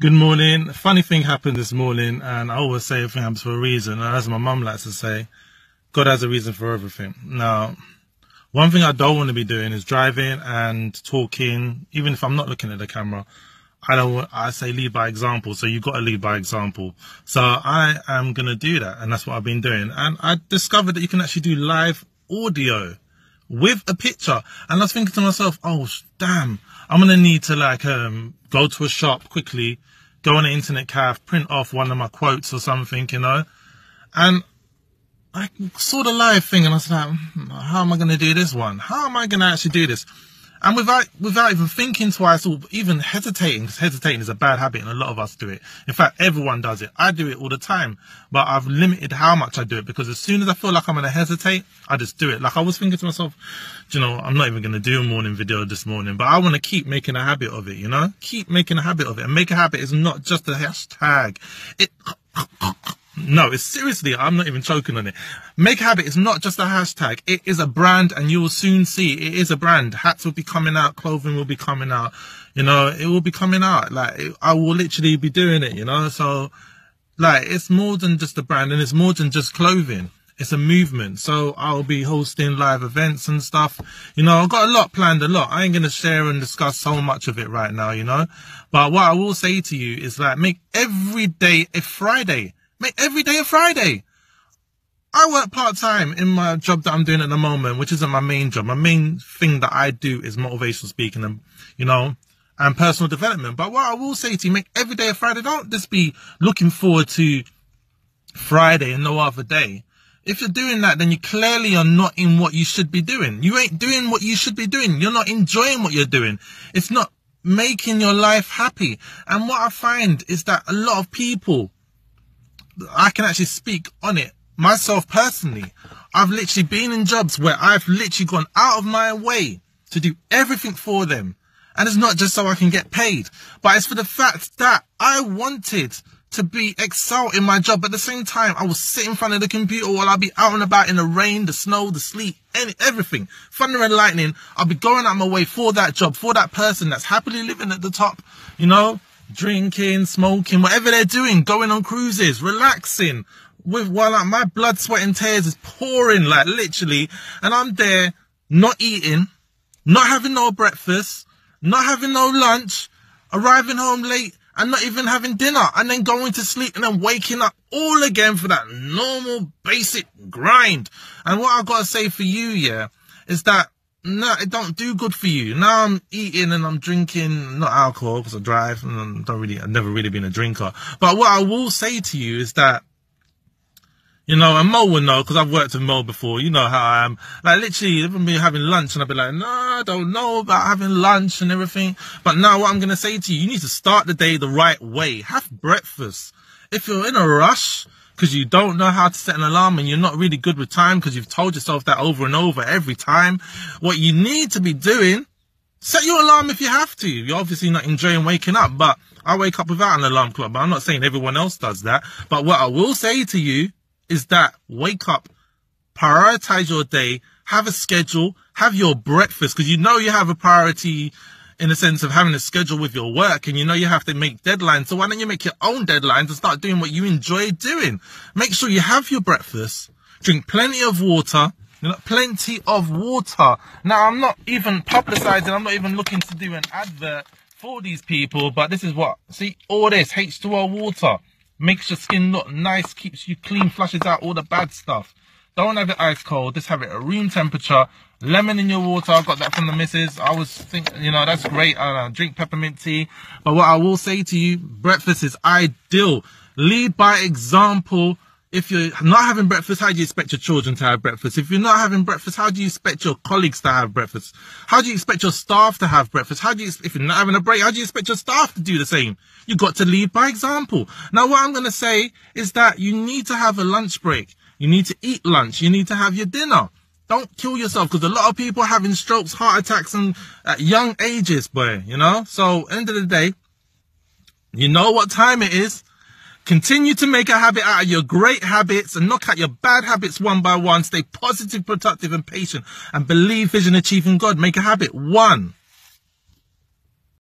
Good morning. A funny thing happened this morning, and I always say everything happens for a reason. And as my mum likes to say, God has a reason for everything. Now, one thing I don't want to be doing is driving and talking, even if I'm not looking at the camera. I say lead by example, so you've got to lead by example. So I am going to do that, and that's what I've been doing. And I discovered that you can actually do live audio with a picture. And I was thinking to myself, oh, damn, I'm going to need to like go to a shop quickly, go on an internet cafe, print off one of my quotes or something, you know. And I saw the live thing and I was like, how am I going to do this one? How am I going to actually do this? And without even thinking twice or even hesitating, because hesitating is a bad habit and a lot of us do it. In fact, everyone does it. I do it all the time, but I've limited how much I do it because as soon as I feel like I'm going to hesitate, I just do it. Like I was thinking to myself, you know, I'm not even going to do a morning video this morning, but I want to keep making a habit of it, you know? Keep making a habit of it. And make a habit is not just a hashtag. No, it's seriously, I'm not even joking on it. Make Habit is not just a hashtag. It is a brand, and you will soon see it is a brand. Hats will be coming out. Clothing will be coming out. You know, it will be coming out. Like, I will literally be doing it, you know. So, like, it's more than just a brand, and it's more than just clothing. It's a movement. So I'll be hosting live events and stuff. You know, I've got a lot planned, a lot. I ain't going to share and discuss so much of it right now, you know. But what I will say to you is, like, make every day a Friday. Make every day a Friday. I work part-time in my job that I'm doing at the moment, which isn't my main job. My main thing that I do is motivational speaking and, you know, and personal development. But what I will say to you, make every day a Friday. Don't just be looking forward to Friday and no other day. If you're doing that, then you clearly are not in what you should be doing. You ain't doing what you should be doing. You're not enjoying what you're doing. It's not making your life happy. And what I find is that a lot of people, I can actually speak on it myself personally. I've literally been in jobs where I've literally gone out of my way to do everything for them. And it's not just so I can get paid, but it's for the fact that I wanted to be excel in my job. But at the same time, I will sit in front of the computer while I'll be out and about in the rain, the snow, the sleet, everything. Thunder and lightning. I'll be going out of my way for that job, for that person that's happily living at the top, you know, drinking, smoking, whatever they're doing, going on cruises, relaxing, while my blood, sweat and tears is pouring, like literally, and I'm there not eating, not having no breakfast, not having no lunch, arriving home late and not even having dinner, and then going to sleep and then waking up all again for that normal basic grind. And what I've got to say for you, yeah, is that no, it don't do good for you. Now I'm eating and I'm drinking, not alcohol because I drive and I've never really been a drinker. But what I will say to you is that, you know, and Mo will know because I've worked with Mo before. You know how I am. Like literally, even me having lunch and I'll be like, no, I don't know about having lunch and everything. But now what I'm going to say to you, you need to start the day the right way. Have breakfast. If you're in a rush, because you don't know how to set an alarm and you're not really good with time because you've told yourself that over and over every time. What you need to be doing, set your alarm if you have to. You're obviously not enjoying waking up, but I wake up without an alarm clock. But I'm not saying everyone else does that. But what I will say to you is that wake up, prioritize your day, have a schedule, have your breakfast, because you know you have a priority in the sense of having a schedule with your work, and you know you have to make deadlines. So why don't you make your own deadlines and start doing what you enjoy doing? Make sure you have your breakfast, drink plenty of water, you know, plenty of water. Now, I'm not even publicizing, I'm not even looking to do an advert for these people, but this is what, see, all this H2O water makes your skin look nice, keeps you clean, flushes out all the bad stuff. Don't have it ice cold, just have it at room temperature. Lemon in your water, I got that from the missus. I was thinking, you know, that's great. I don't know, drink peppermint tea. But what I will say to you, breakfast is ideal. Lead by example. If you're not having breakfast, how do you expect your children to have breakfast? If you're not having breakfast, how do you expect your colleagues to have breakfast? How do you expect your staff to have breakfast? How do you, if you're not having a break, how do you expect your staff to do the same? You've got to lead by example. Now, what I'm going to say is that you need to have a lunch break. You need to eat lunch. You need to have your dinner. Don't kill yourself, because a lot of people are having strokes, heart attacks, and at young ages, boy, you know? So, end of the day, you know what time it is. Continue to make a habit out of your great habits and knock out your bad habits one by one. Stay positive, productive, and patient, and believe, vision, achieving God. Make a habit. One.